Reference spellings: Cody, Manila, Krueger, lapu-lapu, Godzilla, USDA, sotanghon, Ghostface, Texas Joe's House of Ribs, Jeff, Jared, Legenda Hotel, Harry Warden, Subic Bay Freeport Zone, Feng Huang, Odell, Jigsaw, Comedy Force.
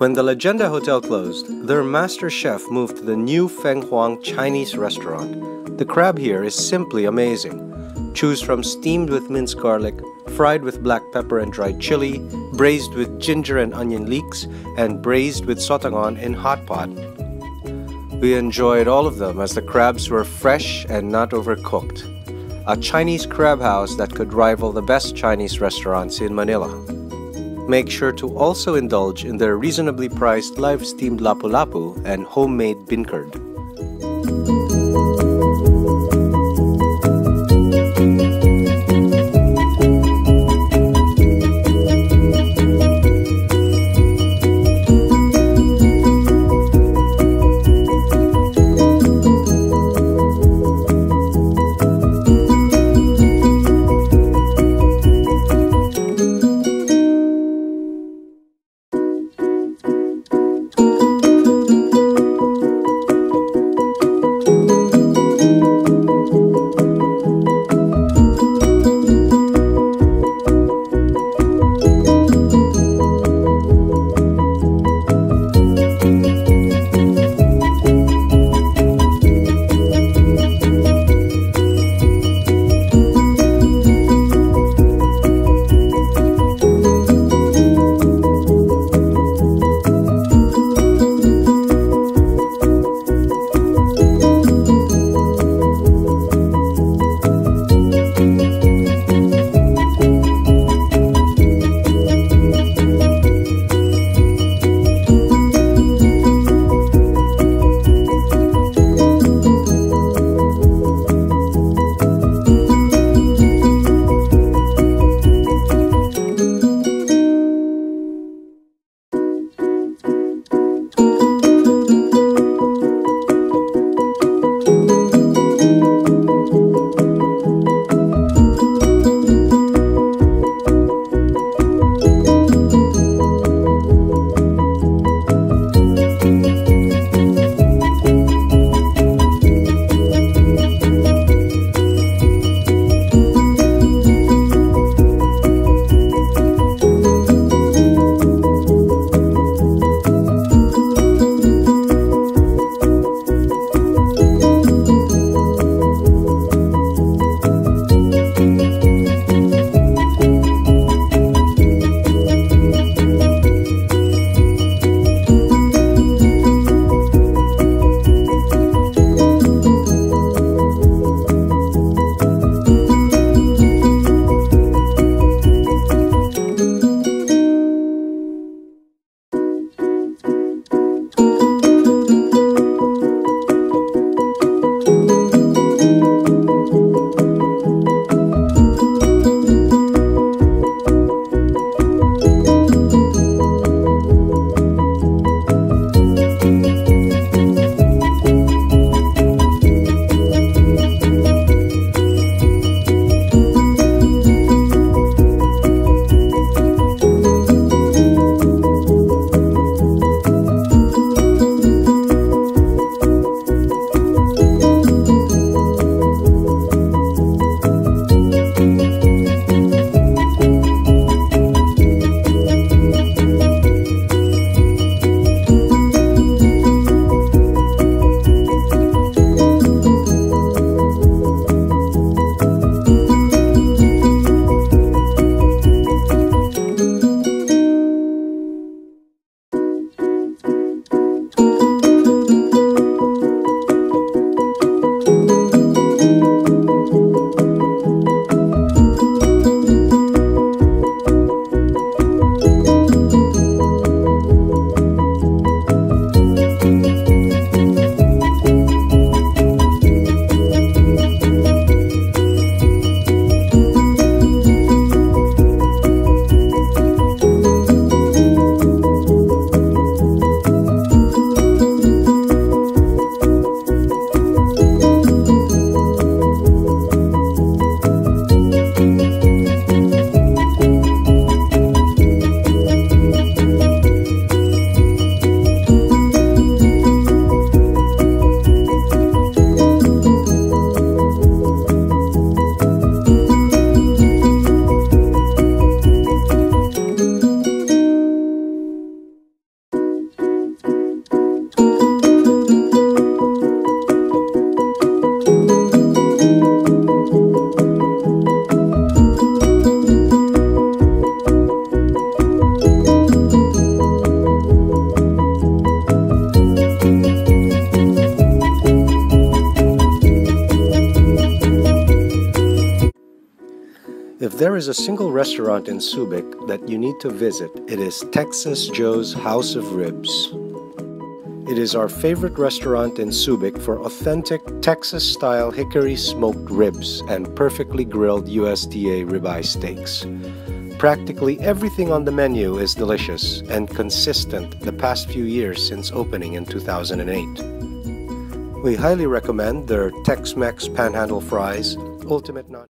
When the Legenda Hotel closed, their master chef moved to the new Feng Huang Chinese restaurant. The crab here is simply amazing. Choose from steamed with minced garlic, fried with black pepper and dried chili, braised with ginger and onion leeks, and braised with sotanghon in hot pot. We enjoyed all of them as the crabs were fresh and not overcooked. A Chinese crab house that could rival the best Chinese restaurants in Manila. Make sure to also indulge in their reasonably priced live-steamed lapu-lapu and homemade bean curd. If there is a single restaurant in Subic that you need to visit, it is Texas Joe's House of Ribs. It is our favorite restaurant in Subic for authentic Texas-style hickory-smoked ribs and perfectly grilled USDA ribeye steaks. Practically everything on the menu is delicious and consistent the past few years since opening in 2008. We highly recommend their Tex-Mex Panhandle Fries, Ultimate Nacho.